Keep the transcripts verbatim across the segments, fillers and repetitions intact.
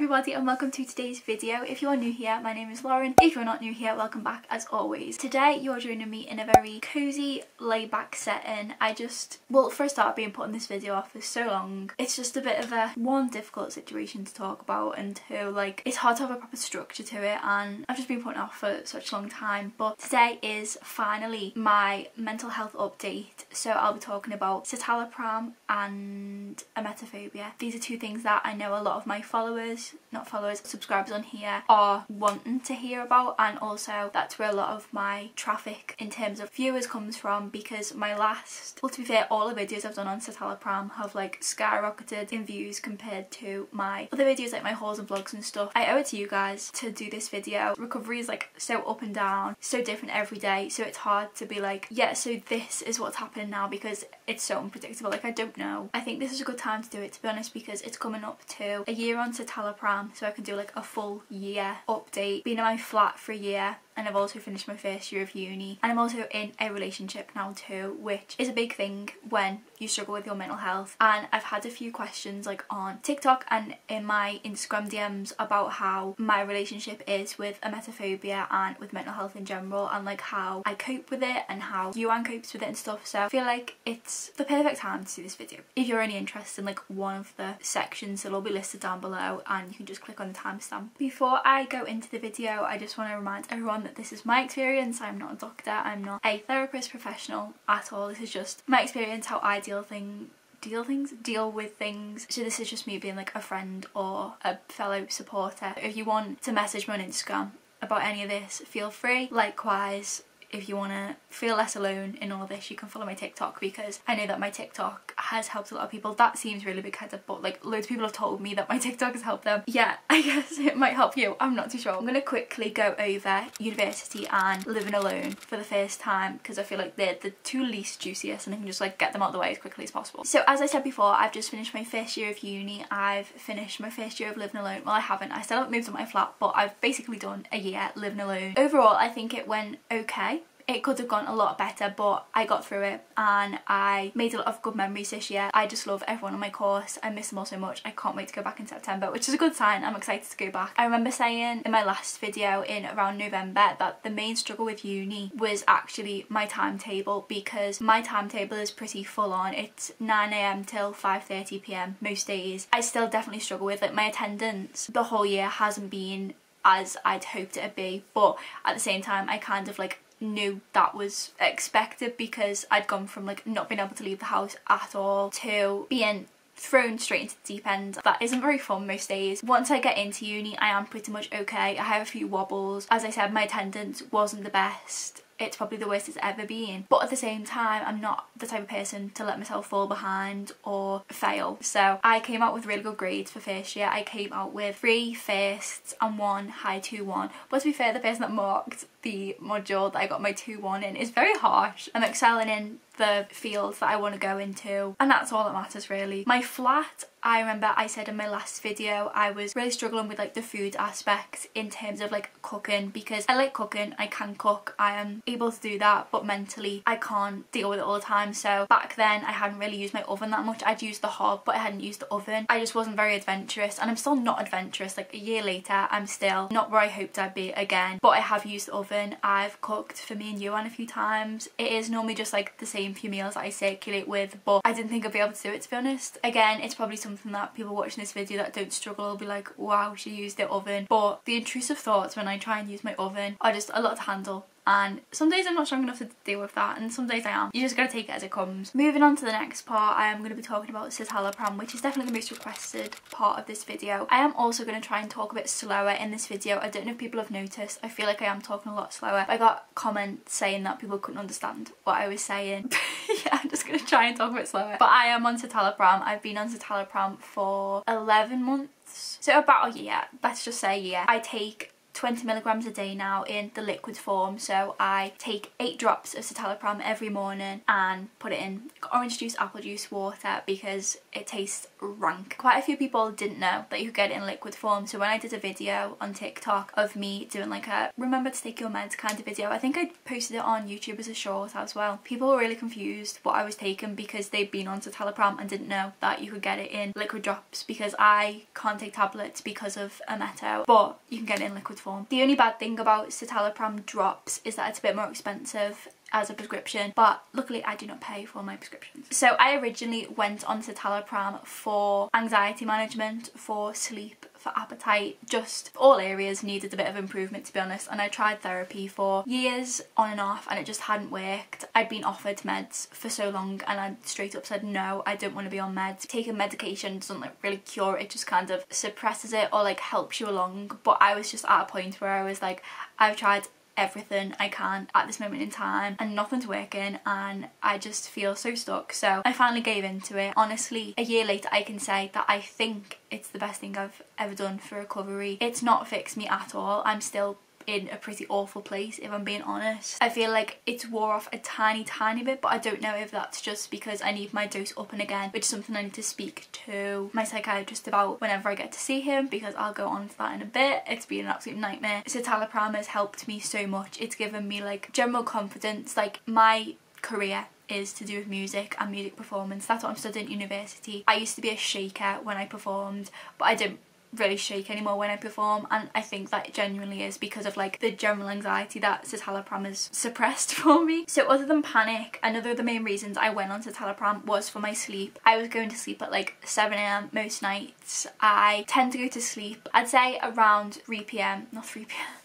everybody and welcome to today's video. If you are new here, my name is Lauren. If you're not new here, welcome back as always. Today you are joining me in a very cozy, laid back setting. I just, well, for a start, I've been putting this video off for so long. It's just a bit of a, one, difficult situation to talk about, and two, like, it's hard to have a proper structure to it, and I've just been putting it off for such a long time. But today is finally my mental health update. So I'll be talking about citalopram and emetophobia. These are two things that I know a lot of my followers, not followers, subscribers on here are wanting to hear about, and also that's where a lot of my traffic in terms of viewers comes from, because my last, well, to be fair, all the videos I've done on citalopram have like skyrocketed in views compared to my other videos, like my hauls and vlogs and stuff. I owe it to you guys to do this video. Recovery is like so up and down, so different every day, so it's hard to be like, yeah, so this is what's happening now, because it's so unpredictable. Like, I don't know. I think this is a good time to do it, to be honest, because it's coming up to a year on citalopram, so I can do like a full year update. Been in my flat for a year, and I've also finished my first year of uni, and I'm also in a relationship now too, which is a big thing when you struggle with your mental health. And I've had a few questions like on TikTok and in my Instagram D Ms about how my relationship is with emetophobia and with mental health in general, and like how I cope with it and how Yuan copes with it and stuff. So I feel like it's the perfect time to do this video. If you're only interested in like one of the sections, it'll all be listed down below and you can just click on the timestamp. Before I go into the video, I just want to remind everyone that this is my experience. I'm not a doctor, I'm not a therapist professional at all. This is just my experience, how I deal thing deal things deal with things. So this is just me being like a friend or a fellow supporter. If you want to message me on Instagram about any of this, feel free. Likewise, if you want to feel less alone in all this, you can follow my TikTok, because I know that my TikTok has helped a lot of people. That seems really big-headed, but like loads of people have told me that my TikTok has helped them. Yeah, I guess it might help you, I'm not too sure. I'm gonna quickly go over university and living alone for the first time, because I feel like they're the two least juiciest and I can just like get them out of the way as quickly as possible. So as I said before, I've just finished my first year of uni. I've finished my first year of living alone. Well, I haven't, I still haven't moved to my flat, but I've basically done a year living alone. Overall, I think it went okay. It could have gone a lot better, but I got through it and I made a lot of good memories this year. I just love everyone on my course. I miss them all so much. I can't wait to go back in September, which is a good sign. I'm excited to go back. I remember saying in my last video in around November that the main struggle with uni was actually my timetable, because my timetable is pretty full on. It's nine A M till five thirty P M most days. I still definitely struggle with it. My attendance the whole year hasn't been as I'd hoped it'd be, but at the same time I kind of like knew that was expected, because I'd gone from like not being able to leave the house at all to being thrown straight into the deep end. That isn't very fun most days. Once I get into uni, I am pretty much okay. I have a few wobbles. As I said, my attendance wasn't the best. It's probably the worst it's ever been, but at the same time I'm not the type of person to let myself fall behind or fail. So I came out with really good grades for first year. I came out with three firsts and one high two one, but to be fair, the person that marked the module that I got my two one in is very harsh. I'm excelling in the fields that I want to go into, and that's all that matters really. My flat, I remember I said in my last video I was really struggling with like the food aspect in terms of like cooking, because I like cooking, I can cook, I am able to do that, but mentally I can't deal with it all the time. So back then I hadn't really used my oven that much. I'd used the hob, but I hadn't used the oven. I just wasn't very adventurous, and I'm still not adventurous. Like a year later, I'm still not where I hoped I'd be again, but I have used the oven. I've cooked for me and Yuan a few times. It is normally just like the same few meals that I circulate with, but I didn't think I'd be able to do it, to be honest. Again, it's probably something that people watching this video that don't struggle will be like, wow, she used the oven. But the intrusive thoughts when I try and use my oven are just a lot to handle, and some days I'm not strong enough to deal with that, and some days I am. You just gotta take it as it comes. Moving on to the next part, I am going to be talking about citalopram, which is definitely the most requested part of this video. I am also going to try and talk a bit slower in this video. I don't know if people have noticed, I feel like I am talking a lot slower. I got comments saying that people couldn't understand what I was saying. Yeah, I'm just going to try and talk a bit slower. But I am on citalopram. I've been on citalopram for eleven months, so about a year, let's just say a year. I take twenty milligrams a day now in the liquid form. So I take eight drops of citalopram every morning and put it in orange juice, apple juice, water, because it tastes rank. Quite a few people didn't know that you could get it in liquid form. So when I did a video on TikTok of me doing like a remember to take your meds kind of video, I think I posted it on YouTube as a short as well, people were really confused what I was taking because they'd been on citalopram and didn't know that you could get it in liquid drops, because I can't take tablets because of emeto, but you can get it in liquid form. The only bad thing about citalopram drops is that it's a bit more expensive as a prescription, but luckily I do not pay for my prescriptions. So I originally went on citalopram for anxiety management, for sleep, for appetite, just all areas needed a bit of improvement, to be honest, and I tried therapy for years on and off and it just hadn't worked. I'd been offered meds for so long and I straight up said no, I don't want to be on meds. Taking medication doesn't like really cure it, just kind of suppresses it or like helps you along, but I was just at a point where I was like, I've tried everything I can at this moment in time and nothing's working and I just feel so stuck. So I finally gave in to it. Honestly, a year later I can say that I think it's the best thing I've ever done for recovery. It's not fixed me at all. I'm still in a pretty awful place, if I'm being honest. I feel like it's wore off a tiny tiny bit, but I don't know if that's just because I need my dose up and again, which is something I need to speak to my psychiatrist about whenever I get to see him, because I'll go on to that in a bit. It's been an absolute nightmare. Citalopram has helped me so much. It's given me like general confidence. Like my career is to do with music and music performance. That's what I'm studying at university. I used to be a shaker when I performed, but I don't really shake anymore when I perform, and I think that it genuinely is because of like the general anxiety that citalopram has suppressed for me. So other than panic, another of the main reasons I went on citalopram was for my sleep. I was going to sleep at like seven a m most nights. I tend to go to sleep, I'd say around three p m, not three p m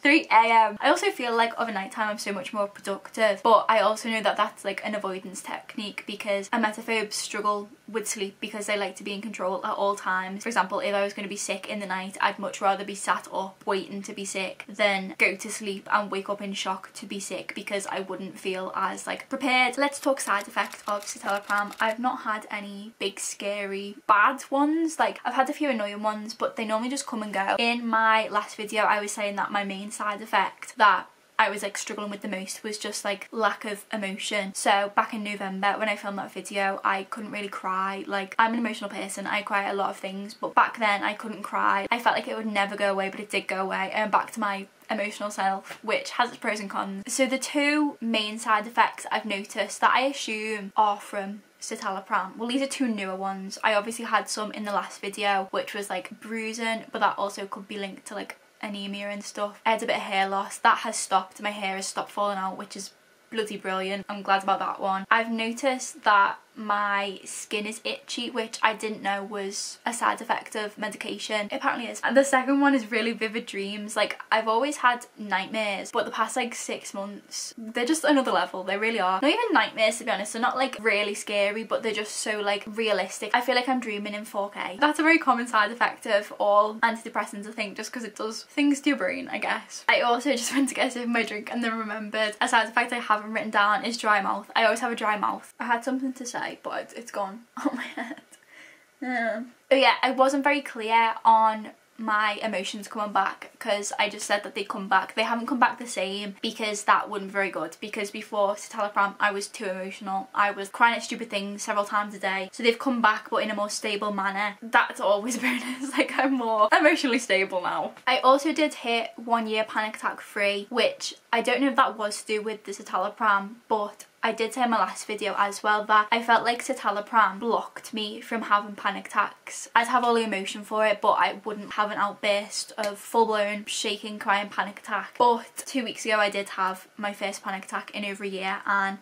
three a m I also feel like over nighttime I'm so much more productive, but I also know that that's like an avoidance technique because emetophobes struggle with sleep because they like to be in control at all times. For example, if I was going to be sick in the night, I'd much rather be sat up waiting to be sick than go to sleep and wake up in shock to be sick, because I wouldn't feel as like prepared. Let's talk side effects of citalopram. I've not had any big scary bad ones. Like I've had a few annoying ones, but they normally just come and go. In my last video I was saying that my main side effect that I was like struggling with the most was just like lack of emotion. So back in November when I filmed that video, I couldn't really cry. Like I'm an emotional person, I cry at a lot of things, but back then I couldn't cry. I felt like it would never go away, but it did go away, and I'm back to my emotional self, which has its pros and cons. So the two main side effects I've noticed that I assume are from citalopram, well, these are two newer ones. I obviously had some in the last video, which was like bruising, but that also could be linked to like anemia and stuff. I had a bit of hair loss. That has stopped. My hair has stopped falling out, which is bloody brilliant. I'm glad about that one. I've noticed that my skin is itchy, which I didn't know was a side effect of medication. It apparently is. And the second one is really vivid dreams. Like I've always had nightmares, but the past like six months they're just another level. They really are. Not even nightmares, to be honest. They're not like really scary, but they're just so like realistic. I feel like I'm dreaming in four K. That's a very common side effect of all antidepressants, I think, just because it does things to your brain, I guess. I also just went to get a sip of my drink and then remembered a side effect I haven't written down is dry mouth. I always have a dry mouth. I had something to say, but it's gone on my head. Yeah. Oh yeah, I wasn't very clear on my emotions coming back, because I just said that they come back. They haven't come back the same, because that wasn't very good, because before citalopram I was too emotional. I was crying at stupid things several times a day. So they've come back, but in a more stable manner. That's always a bonus. Like I'm more emotionally stable now. I also did hit one year panic attack free, which I don't know if that was to do with the citalopram, but I did say in my last video as well that I felt like citalopram blocked me from having panic attacks. I'd have all the emotion for it, but I wouldn't have an outburst of full-blown shaking, crying panic attack. But two weeks ago I did have my first panic attack in over a year, and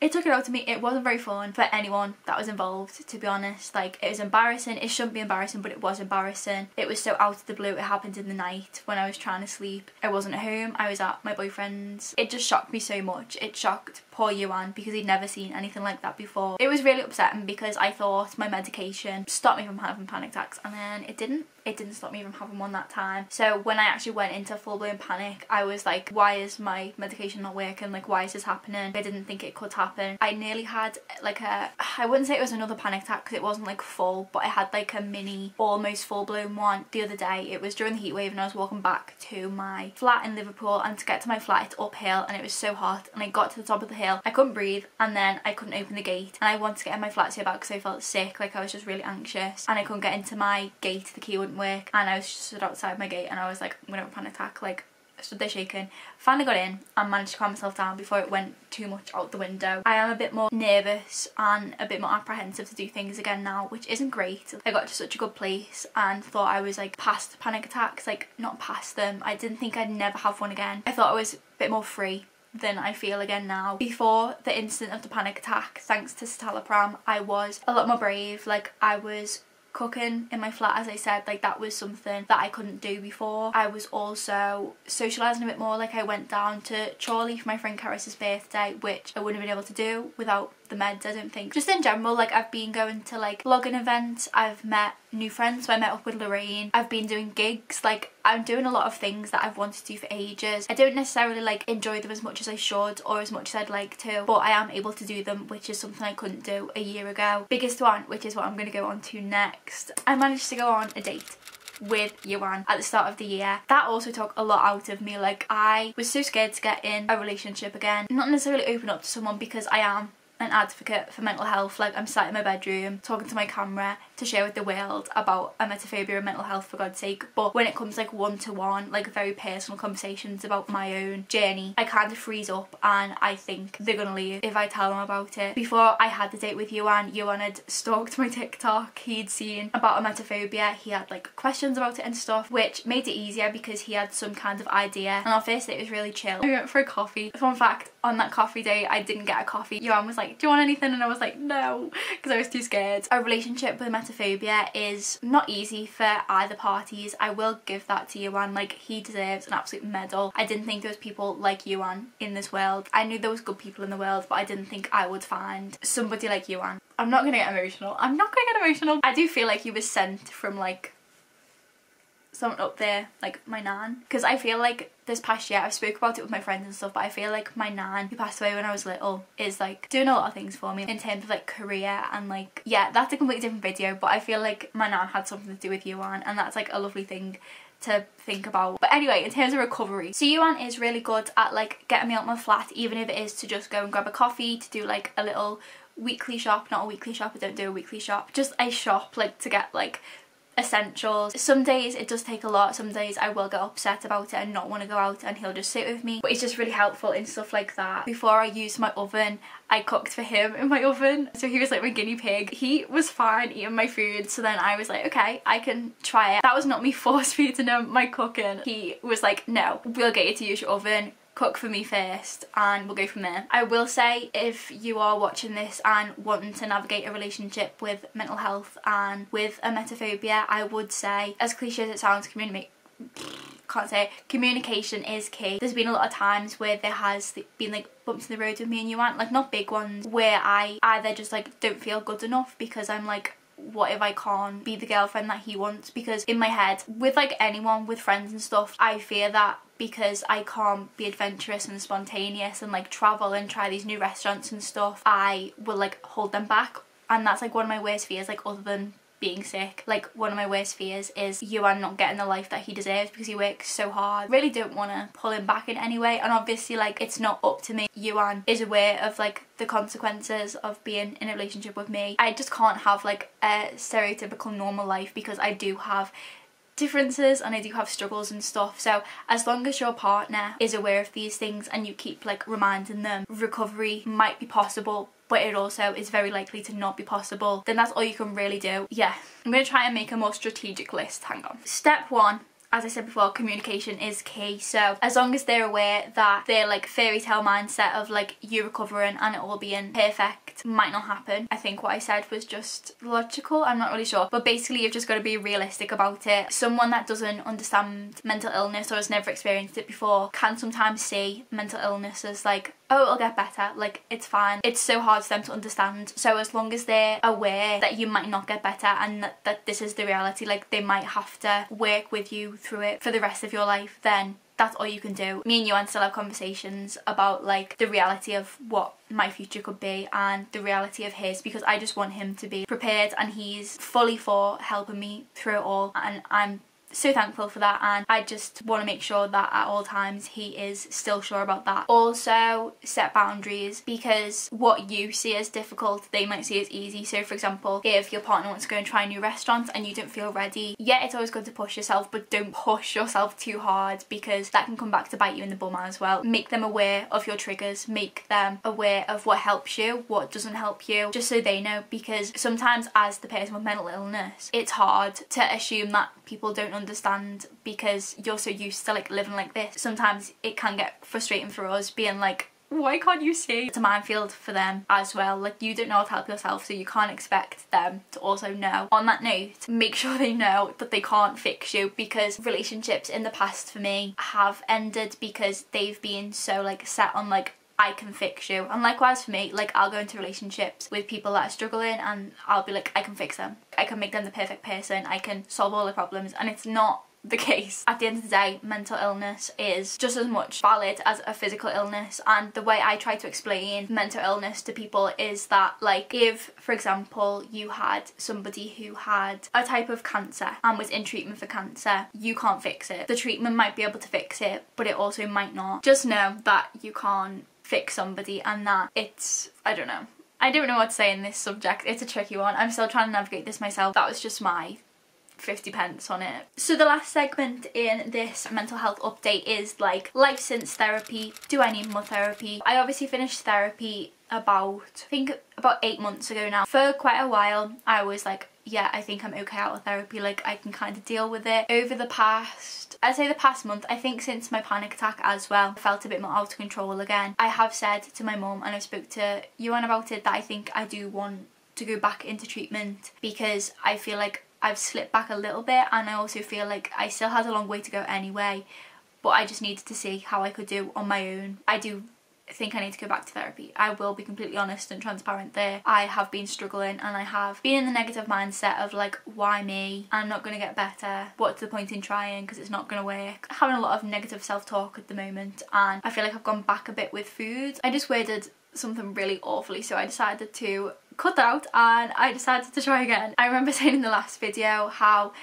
it took it out to me. It wasn't very fun for anyone that was involved, to be honest. Like it was embarrassing. It shouldn't be embarrassing, but it was embarrassing. It was so out of the blue. It happened in the night when I was trying to sleep. I wasn't at home, I was at my boyfriend's. It just shocked me so much. It shocked poor Yuan, because he'd never seen anything like that before. It was really upsetting because I thought my medication stopped me from having panic attacks, and then it didn't. It didn't stop me from having one that time. So when I actually went into full-blown panic, I was like, why is my medication not working? Like, why is this happening? I didn't think it could happen. I nearly had like a, I wouldn't say it was another panic attack because it wasn't like full, but I had like a mini, almost full-blown one the other day. It was during the heat wave and I was walking back to my flat in Liverpool, and to get to my flat it's uphill and it was so hot, and I got to the top of the hill, I couldn't breathe, and then I couldn't open the gate, and I wanted to get in my flat so bad because I felt sick, like I was just really anxious, and I couldn't get into my gate, the key wouldn't work, and I was just stood outside my gate and I was like, I'm gonna have a panic attack. Like, I stood there shaking, finally got in and managed to calm myself down before it went too much out the window. I am a bit more nervous and a bit more apprehensive to do things again now, which isn't great. I got to such a good place and thought I was like past panic attacks, like not past them. I didn't think I'd never have one again. I thought I was a bit more free than I feel again now. Before the incident of the panic attack, thanks to citalopram, I was a lot more brave. Like, I was cooking in my flat, as I said, like that was something that I couldn't do before. I was also socialising a bit more. Like, I went down to Chorley for my friend Caris's birthday, which I wouldn't have been able to do without the meds, I don't think. Just in general, like, I've been going to like blogging events, I've met new friends, so I met up with Lorraine, I've been doing gigs. Like, I'm doing a lot of things that I've wanted to do for ages. I don't necessarily like enjoy them as much as I should or as much as I'd like to, but I am able to do them, which is something I couldn't do a year ago. Biggest one, which is what I'm going to go on to next, I managed to go on a date with Yuan at the start of the year. That also took a lot out of me. Like, I was so scared to get in a relationship again, not necessarily open up to someone, because I am an advocate for mental health. Like, I'm sat in my bedroom talking to my camera to share with the world about emetophobia and mental health, for God's sake. But when it comes like one-to-one, like very personal conversations about my own journey, I kind of freeze up and I think they're gonna leave if I tell them about it. Before I had the date with Yuan, Yuan had stalked my TikTok. He'd seen about emetophobia, he had like questions about it and stuff, which made it easier because he had some kind of idea. And our first date was really chill. We went for a coffee. Fun fact, on that coffee day I didn't get a coffee. Yuan was like, do you want anything? And I was like, no, because I was too scared. A relationship with emetophobia is not easy for either parties. I will give that to Yuan. Like, he deserves an absolute medal. I didn't think there was people like Yuan in this world. I knew there was good people in the world, but I didn't think I would find somebody like Yuan. I'm not gonna get emotional. I'm not gonna get emotional. I do feel like he was sent from like someone up there, like my nan, because I feel like this past year I've spoke about it with my friends and stuff, but I feel like my nan, who passed away when I was little, is like doing a lot of things for me in terms of like career and like, yeah, that's a completely different video, but I feel like my nan had something to do with Yuan, and that's like a lovely thing to think about. But anyway, in terms of recovery, so Yuan is really good at like getting me out my flat, even if it is to just go and grab a coffee, to do like a little weekly shop, not a weekly shop, I don't do a weekly shop, just a shop like to get like essentials. Some days it does take a lot. Some days I will get upset about it and not want to go out, and he'll just sit with me, but it's just really helpful in stuff like that. Before I used my oven, I cooked for him in my oven, so he was like my guinea pig. He was fine eating my food, so then I was like, okay, I can try it. That was not me force feeding him my cooking. He was like, no, we'll get you to use your oven, cook for me first and we'll go from there. I will say, if you are watching this and wanting to navigate a relationship with mental health and with emetophobia, I would say, as cliche as it sounds, communicate can't say it. communication is key. There's been a lot of times where there has been like bumps in the road with me and Yuan, like not big ones, where I either just like don't feel good enough because I'm like, what if I can't be the girlfriend that he wants? Because in my head, with like anyone, with friends and stuff, I fear that because I can't be adventurous and spontaneous and like travel and try these new restaurants and stuff, I will like hold them back. And that's like one of my worst fears, like other than being sick. Like one of my worst fears is Yuan not getting the life that he deserves because he works so hard. Really don't want to pull him back in any way, and obviously like it's not up to me. Yuan is aware of like the consequences of being in a relationship with me. I just can't have like a stereotypical normal life because I do have differences and I do have struggles and stuff. So as long as your partner is aware of these things and you keep like reminding them, recovery might be possible, but it also is very likely to not be possible. Then that's all you can really do. Yeah, I'm gonna try and make a more strategic list. Hang on. Step one, as I said before, communication is key. So as long as they're aware that their like fairy tale mindset of like you recovering and it all being perfect might not happen. I think what I said was just logical, I'm not really sure. But basically you've just got to be realistic about it. Someone that doesn't understand mental illness or has never experienced it before can sometimes see mental illness as like oh, it'll get better, like, it's fine. It's so hard for them to understand. So as long as they're aware that you might not get better and that, that this is the reality, like, they might have to work with you through it for the rest of your life, then that's all you can do. Me and Yuan still have conversations about, like, the reality of what my future could be and the reality of his, because I just want him to be prepared, and he's fully for helping me through it all, and I'm so thankful for that, and I just want to make sure that at all times he is still sure about that. Also, set boundaries, because what you see as difficult they might see as easy. So for example, if your partner wants to go and try a new restaurant and you don't feel ready, yeah, it's always good to push yourself, but don't push yourself too hard, because that can come back to bite you in the bum as well. Make them aware of your triggers, make them aware of what helps you, what doesn't help you, just so they know, because sometimes as the person with mental illness, it's hard to assume that people don't understand because you're so used to, like, living like this. Sometimes it can get frustrating for us, being like, why can't you see? It's a minefield for them as well. Like, you don't know how to help yourself, so you can't expect them to also know. On that note, make sure they know that they can't fix you, because relationships in the past for me have ended because they've been so, like, set on, like, I can fix you. And likewise for me, like, I'll go into relationships with people that are struggling and I'll be like, I can fix them, I can make them the perfect person, I can solve all the problems, and it's not the case. At the end of the day, mental illness is just as much valid as a physical illness, and the way I try to explain mental illness to people is that, like, if for example you had somebody who had a type of cancer and was in treatment for cancer, you can't fix it. The treatment might be able to fix it, but it also might not. Just know that you can't fix somebody, and that it's, I don't know. I don't know what to say in this subject. It's a tricky one. I'm still trying to navigate this myself. That was just my fifty pence on it. So the last segment in this mental health update is, like, life since therapy. Do I need more therapy? I obviously finished therapy about, I think about eight months ago now. For quite a while, I was like, yeah, I think I'm okay out of therapy, like, I can kind of deal with it. Over the past, I'd say the past month, I think since my panic attack as well, I felt a bit more out of control again. I have said to my mum, and I spoke to Yuan about it, that I think I do want to go back into treatment, because I feel like I've slipped back a little bit, and I also feel like I still had a long way to go anyway, but I just needed to see how I could do on my own. I do think I need to go back to therapy. I will be completely honest and transparent there. I have been struggling, and I have been in the negative mindset of, like, why me? I'm not going to get better. What's the point in trying, because it's not going to work? Having a lot of negative self-talk at the moment, and I feel like I've gone back a bit with food. I just worded something really awfully, so I decided to cut out, and I decided to try again. I remember saying in the last video how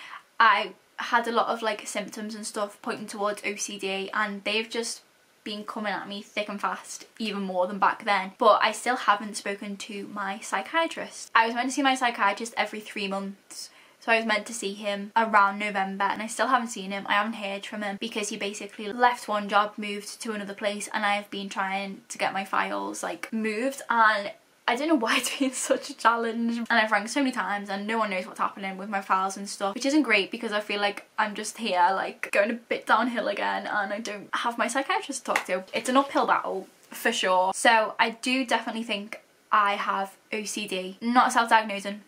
I had a lot of, like, symptoms and stuff pointing towards O C D, and they've just been coming at me thick and fast, even more than back then. But I still haven't spoken to my psychiatrist. I was meant to see my psychiatrist every three months, so I was meant to see him around November, and I still haven't seen him. I haven't heard from him, because he basically left one job, moved to another place, and I have been trying to get my files, like, moved, and I don't know why it's been such a challenge, and I've rang so many times and no one knows what's happening with my files and stuff, which isn't great, because I feel like I'm just here, like, going a bit downhill again, and I don't have my psychiatrist to talk to. It's an uphill battle for sure. So I do definitely think I have O C D. Not self-diagnosing,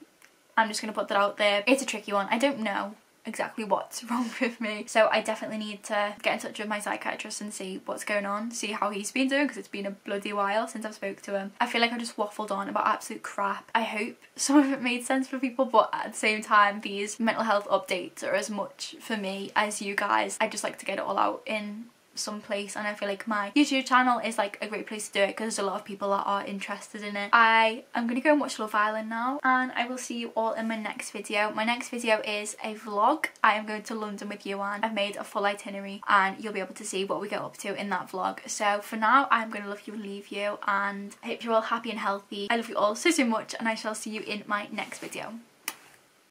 I'm just gonna put that out there. It's a tricky one. I don't know exactly what's wrong with me, so I definitely need to get in touch with my psychiatrist and see what's going on, see how he's been doing, because it's been a bloody while since I've spoke to him. I feel like I just waffled on about absolute crap. I hope some of it made sense for people, but at the same time, these mental health updates are as much for me as you guys. I just like to get it all out in some place, and I feel like my YouTube channel is, like, a great place to do it, because there's a lot of people that are interested in it. I am gonna go and watch Love Island now, and I will see you all in my next video. My next video is a vlog. I am going to London with Yuan. I've made a full itinerary, and you'll be able to see what we get up to in that vlog. So for now, I'm gonna love you and leave you, and I hope you're all happy and healthy. I love you all so so much, and I shall see you in my next video.